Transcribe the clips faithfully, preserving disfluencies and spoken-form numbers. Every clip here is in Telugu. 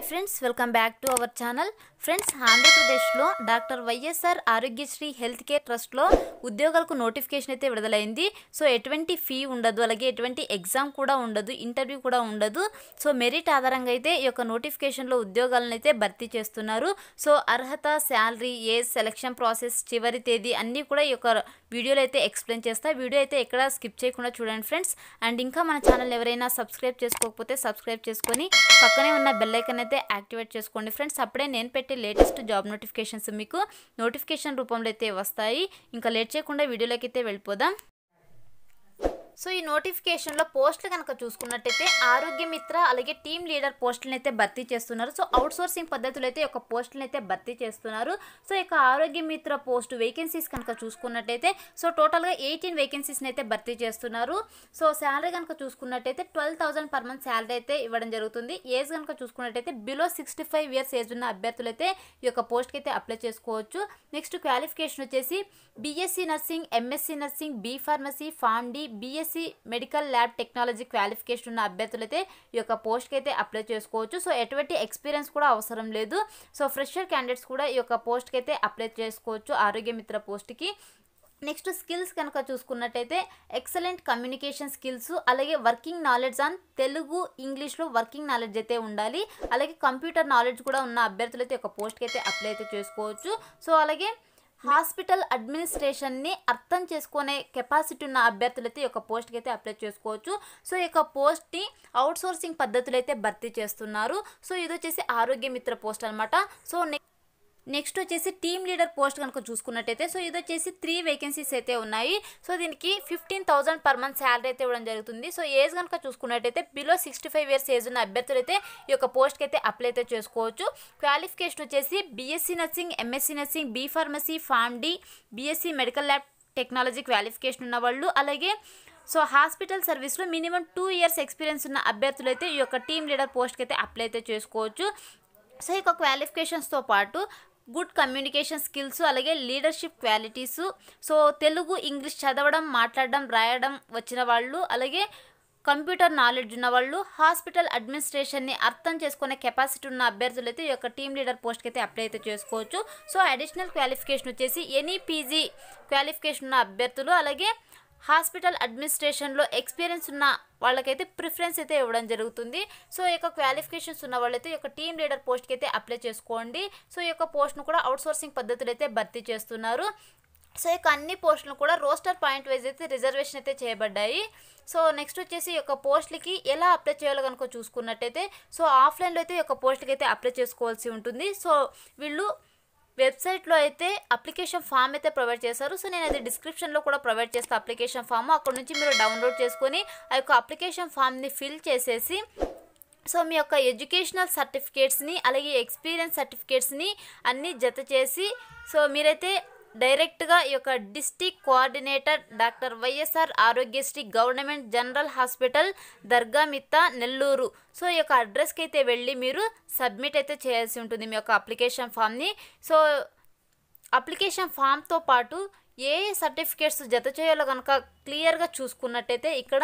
High friends welcome back to our channel friends Andhra Pradesh doctor YSR Aarogyasri health care trust उद्योगालकु नोटिफिकेशन अयिते विडुदलैंदी सो एटुवंटि फी उंडदु अलागे एटुवंटि एग्जाम कूडा उंडदु इंटर्व्यू कूडा उंडदु सो मेरिट आधारंगा अयिते ई योक्क नोटिफिकेशन लो उद्योगालनु अयिते भर्ती चेस्तुन्नारु सो अर्हता सालरी एज सेलेक्शन प्रासेस चिवरि तेदी अन्नी कूडा ई योक्क वीडियोलो अयिते एक्सप्लेन चेस्ता वीडियो अयिते एक्कडा स्किप चेयकुंडा चूडंडी फ्रेंड्स अंड इंका मन चैनल एवरैना सब्सक्राइब चेसुकोकपोते सब्सक्राइब चेसुकोनि पक्कने उन्न बेल आइकन अयिते యాక్టివేట్ చేసుకోండి ఫ్రెండ్స్ అప్పుడే నేను పెట్టే లేటెస్ట్ జాబ్ నోటిఫికేషన్స్ మీకు నోటిఫికేషన్ రూపంలో అయితే వస్తాయి ఇంకా లేట్ చేయకుండా వీడియోలోకి అయితే వెళ్ళిపోదాం सो ई नोटिफिकेशन लो पोस्ट गनक चूसुकुन्नट्लयिते आरोग्य मित्र अलगे टीम लीडर पोस्टुलनु अयिते भर्ती चेस्तुन्नारु सो औट्सोर्सिंग पद्धतिलो अयिते ओक पोस्टुलनु अयिते भर्ती चेस्तुन्नारु सो ई आरोग्य मित्र पोस्ट वेकेंसीस गनक चूसुकुन्नट्लयिते सो टोटल गा अठारह वेकेंसीस नि अयिते भर्ती चेस्तुन्नारु सो सालरी गनक चूसुकुन्नट्लयिते बारह हज़ार पर मंथ सालरी अयिते इव्वडं जरुगुतुंदी एज गनक चूसुकुन्नट्लयिते बिलो पैंसठ इयर्स एज ఉన్న అభ్యర్థులు అయితే ఈ యొక్క పోస్ట్ కి అయితే అప్లై చేసుకోవచ్చు నెక్స్ట్ క్వాలిఫికేషన్ వచ్చేసి B.Sc nursing M.Sc nursing B pharmacy pharm D B.Sc medical lab technology qualification अभ्यर्थुलैते ई योक्क पोस्ट कैते अप्लाई चेसुकोवच्चु सो एटुवंटि एक्सपीरियंस कूडा अवसरम लेदु सो फ्रेशर कैंडिडेट्स कूडा ई योक्क पोस्ट कैते अप्लाई चेसुकोवच्चु आरोग्य मित्र पोस्ट की నెక్స్ట్ స్కిల్స్ కనుక చూసుకున్నట్లయితే ఎక్సలెంట్ కమ్యూనికేషన్ స్కిల్స్ అలాగే working knowledge on Telugu English లో వర్కింగ్ నాలెడ్జ్ అయితే ఉండాలి అలాగే కంప్యూటర్ నాలెడ్జ్ కూడా ఉన్న అభ్యర్థులైతే ఒక పోస్ట్ కైతే అప్లై అయితే చేసుకోవచ్చు సో అలాగే హాస్పిటల్ అడ్మినిస్ట్రేషన్ ని అర్థం చేసుకునే కెపాసిటీ ఉన్న అభ్యర్థులైతే ఒక పోస్ట్ కి అయితే అప్లై చేసుకోవచ్చు సో ఈ యొక్క పోస్ట్ ని అవుట్ సోర్సింగ్ పద్ధతిలో అయితే భర్తీ చేస్తున్నారు సో ఇది వచ్చేసి ఆరోగ్య మిత్ర పోస్ట్ అన్నమాట సో నెక్స్ట్ వచ్చేసి టీమ్ లీడర్ పోస్ట్ గనుక చూసుకున్నట్లయితే సో ఇది వచ్చేసి तीन వేకెన్సీస్ అయితే ఉన్నాయి సో దీనికి पंद्रह हज़ार per month సాలరీ అయితే ఇవ్వడం జరుగుతుంది సో ఏజ్ గనుక చూసుకున్నట్లయితే బిలో पैंसठ ఇయర్స్ ఏజ్ ఉన్న అభ్యర్థులైతే ఈ యొక్క పోస్ట్ కి అయితే అప్లై అయితే చేసుకోవచ్చు క్వాలిఫికేషన్ వచ్చేసి B.Sc nursing M.Sc nursing B pharmacy pharm D B.Sc medical lab technology qualification ఉన్న వాళ్ళు అలాగే सो हास्पिटल सर्विस లో మినిమం टू ఇయర్స్ ఎక్స్‌పీరియన్స్ ఉన్న అభ్యర్థులైతే ఈ యొక్క టీమ్ లీడర్ పోస్ట్ కి అయితే అప్లై అయితే చేసుకోవచ్చు సో ఈ యొక్క క్వాలిఫికేషన్స్ తో పాటు గుడ్ కమ్యూనికేషన్ స్కిల్స్ అలాగే leadership qualities so Telugu English చదవడం మాట్లాడడం రాయడం వచ్చిన వాళ్ళు అలాగే కంప్యూటర్ నాలెడ్జ్ ఉన్న వాళ్ళు హాస్పిటల్ అడ్మినిస్ట్రేషన్ ని అర్థం చేసుకునే కెపాసిటీ ఉన్న అభ్యర్థులైతే ఈ యొక్క టీమ్ లీడర్ పోస్ట్ కి అయితే అప్లై అయితే చేసుకోవచ్చు సో అడిషనల్ క్వాలిఫికేషన్ వచ్చేసి ఎనీ పీజీ క్వాలిఫికేషన్ ఉన్న అభ్యర్థులు అలాగే హాస్పిటల్ అడ్మినిస్ట్రేషన్ లో ఎక్స్‌పీరియన్స్ ఉన్న వాళ్ళకైతే ప్రిఫరెన్స్ అయితే ఇవ్వడం జరుగుతుంది సో ఈ యొక్క క్వాలిఫికేషన్స్ ఉన్న వాళ్ళైతే ఈ యొక్క టీమ్ లీడర్ పోస్ట్ కి అయితే అప్లై చేసుకోండి సో ఈ యొక్క పోస్ట్ ను కూడా అవుట్ సోర్సింగ్ పద్ధతిలో అయితే భర్తీ చేస్తున్నారు సో ఈ అన్ని పోస్టులు కూడా రోస్టర్ పాయింట్ వైస్ అయితే రిజర్వేషన్ అయితే చేయబడ్డాయి సో నెక్స్ట్ వచ్చేసి ఈ యొక్క పోస్ట్ కి ఎలా అప్లై చేయాలో గనుక చూసుకున్నట్లయితే సో ఆఫ్లైన్ లో అయితే ఈ యొక్క పోస్ట్ కి అయితే అప్లై చేసుకోవాల్సి ఉంటుంది సో వీళ్ళు वेबसाइट लो अयिते अप्लिकेशन फॉर्म अयिते प्रोवाइड चेशारु सो नेनु अदि डिस्क्रिप्शन लो कूडा प्रोवाइड चेस्ता अप्लिकेशन फॉर्म अक्कडि नुंचि मीरु डाउनलोड चेसुकोनि आ योक्क अप्लिकेशन फॉर्म नि फिल चेसेसी सो मी योक्क एजुकेशनल सर्टिफिकेट्स नि अलागे एक्सपीरियंस सर्टिफिकेट्स नि अन्नी जत चेसी सो मीरैते డైరెక్ట్ గా ఈ యొక్క district coordinator doctor YSR Aarogyasri government general hospital Dargamitta Nellore so ఈ యొక్క అడ్రస్ కి అయితే వెళ్ళి మీరు సబ్మిట్ అయితే చేయాల్సి ఉంటుంది మీ యొక్క అప్లికేషన్ ఫామ్ ని సో అప్లికేషన్ ఫామ్ తో పాటు ఏ సర్టిఫికెట్స్ జత చేయాలో గనుక క్లియర్ గా చూసుకున్నట్లయితే ఇక్కడ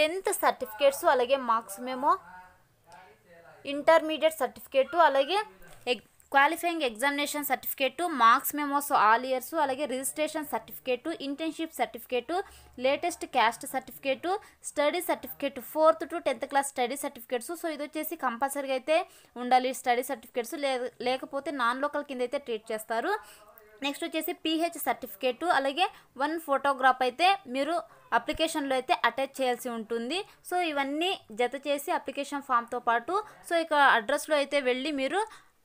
टेंथ సర్టిఫికెట్స్ అలాగే మార్క్స్ మెమో ఇంటర్మీడియట్ సర్టిఫికెట్ అలాగే qualifying examination certificate marks memos all years అలాగే registration certificate internship certificate latest caste certificate study certificate fourth to tenth class study certificates so ఇది వచ్చేసి కంపల్సరీగా అయితే ఉండాలి స్టడీ సర్టిఫికెట్స్ లేకపోతే నాన్ లోకల్ కింద అయితే ట్రీట్ చేస్తారు నెక్స్ట్ వచ్చేసి పీహెచ్ సర్టిఫికెట్ అలాగే వన్ ఫోటోగ్రాఫ్ అయితే మీరు అప్లికేషన్ లో అయితే అటాచ్ చేయాల్సి ఉంటుంది సో ఇవన్నీ జత చేసి అప్లికేషన్ ఫామ్ తో పాటు సో ఇక అడ్రస్ లో అయితే వెళ్ళి మీరు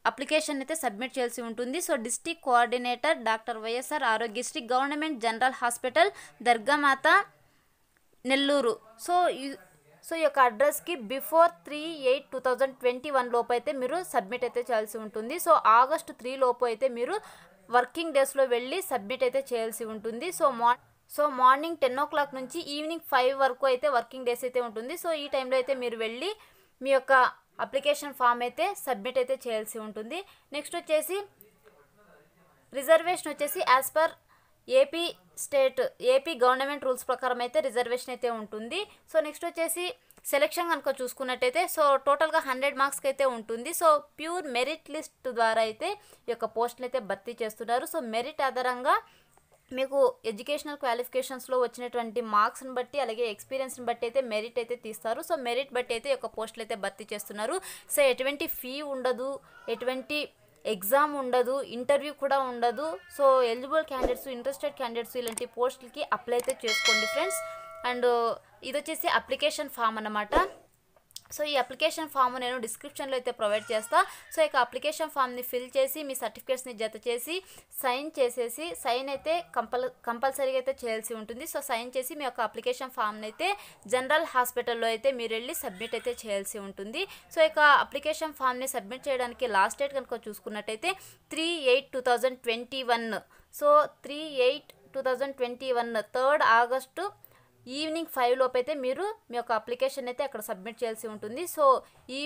అప్లికేషన్ అయితే సబ్మిట్ చేయాల్సి ఉంటుంది so district coordinator doctor YSR Aarogyasri government general hospital Dargamitta Nellore so so ఈ యొక్క అడ్రస్ కి బిఫోర్ तीन आठ दो हज़ार इक्कीस లోపు అయితే మీరు సబ్మిట్ అయితే చేయాల్సి ఉంటుంది సో ఆగస్ట్ तीन లోపు అయితే మీరు వర్కింగ్ డేస్ లో వెళ్ళి సబ్మిట్ అయితే చేయాల్సి ఉంటుంది సో సో మార్నింగ్ दस గంటల నుంచి ఈవినింగ్ पाँच వరకు అయితే వర్కింగ్ డేస్ అయితే ఉంటుంది సో ఈ టైం లో అయితే మీరు వెళ్ళి మీ యొక్క అప్లికేషన్ ఫామ్ అయితే సబ్మిట్ అయితే చేయాల్సి ఉంటుంది నెక్స్ట్ వచ్చేసి రిజర్వేషన్ వచ్చేసి as per AP state AP government rules ప్రకారం అయితే రిజర్వేషన్ అయితే ఉంటుంది సో నెక్స్ట్ వచ్చేసి సెలక్షన్ గనుక చూసుకున్నట్లయితే సో టోటల్ గా हंड्रेड మార్క్స్ కైతే ఉంటుంది. సో ప్యూర్ మెరిట్ లిస్ట్ ద్వారా అయితే ఈ యొక్క పోస్టులు అయితే భర్తీ చేస్తున్నారు. సో మెరిట్ ఆధారంగా మీకు ఎడ్యుకేషనల్ క్వాలిఫికేషన్స్ లో వచ్చినటువంటి మార్క్స్ ని బట్టి అలాగే ఎక్స్‌పీరియన్స్ ని బట్టి అయితే మెరిట్ అయితే తీస్తారు. సో మెరిట్ బట్టి అయితే ఈ యొక్క పోస్టులు అయితే భర్తీ చేస్తున్నారు. సో ఎటువంటి ఫీ ఉండదు, ఎటువంటి एग्जाम ఉండదు, ఇంటర్వ్యూ కూడా ఉండదు. So eligible candidates interested candidates ఇలాంటి పోస్టులకి అప్లై అయితే చేసుకోండి ఫ్రెండ్స్. అండ్ ఇది వచ్చేసి అప్లికేషన్ ఫామ్ అన్నమాట. సో ఈ అప్లికేషన్ ఫామ్ నేను డిస్క్రిప్షన్ లో అయితే ప్రొవైడ్ చేస్తా. సో ఇక అప్లికేషన్ ఫామ్ ని ఫిల్ చేసి మీ సర్టిఫికెట్స్ ని జత చేసి సైన్ చేసేసి సైన్ అయితే కంపల్ కంపల్సరీగా అయితే చేయాల్సి ఉంటుంది. సో సైన్ చేసి మీ యొక్క అప్లికేషన్ ఫామ్ ని అయితే జనరల్ హాస్పిటల్లో అయితే మీరు వెళ్ళి సబ్మిట్ అయితే చేయాల్సి ఉంటుంది. సో ఇక అప్లికేషన్ ఫామ్ ని సబ్మిట్ చేయడానికి లాస్ట్ డేట్ కనుక చూసుకున్నట్టయితే three eight two thousand twenty one so three eight two thousand twenty one third August evening five లోపు అయితే మీరు మీ యొక్క అప్లికేషన్ అయితే అక్కడ సబ్మిట్ చేయాల్సి ఉంటుంది. సో ఈ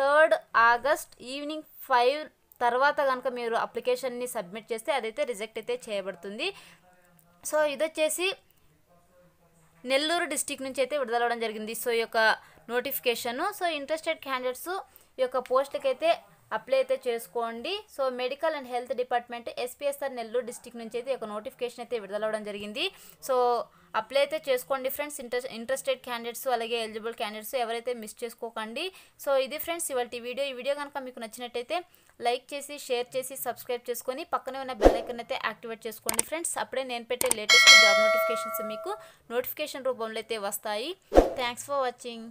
थर्ड ఆగస్ట్ ఈవినింగ్ फाइव తర్వాత గనుక మీరు అప్లికేషన్ ని సబ్మిట్ చేస్తే అదైతే రిజెక్ట్ అయితే చేయబడుతుంది. సో ఇది వచ్చేసి నెల్లూరు డిస్ట్రిక్ట్ నుంచి అయితే విడుదల అవడం జరిగింది. సో ఈ యొక్క నోటిఫికేషన్ సో ఇంట్రెస్టెడ్ క్యాండిడేట్స్ ఈ యొక్క పోస్ట్ కి అయితే అప్లై అయితే చేసుకోండి. So medical and health department SPSR Nellore district నుంచి అయితే ఒక నోటిఫికేషన్ అయితే విడుదల అవడం జరిగింది. సో అప్లై అయితే చేసుకోండి ఫ్రెండ్స్. ఇంట్రెస్ట్ ఇంట్రెస్టెడ్ క్యాండిడేట్స్ అలాగే ఎలిజిబుల్ క్యాండిడేట్స్ ఎవరైతే మిస్ చేసుకోకండి. సో ఇది ఫ్రెండ్స్ ఇవాల్టి వీడియో. ఈ వీడియో కనుక మీకు నచ్చినట్టయితే లైక్ చేసి షేర్ చేసి సబ్స్క్రైబ్ చేసుకొని పక్కనే ఉన్న బెల్ ఐకాన్ అయితే యాక్టివేట్ చేసుకోండి ఫ్రెండ్స్. అప్పుడే నేను పెట్టే లేటెస్ట్ జాబ్ నోటిఫికేషన్స్ మీకు నోటిఫికేషన్ రూపంలో అయితే వస్తాయి. Thanks for watching.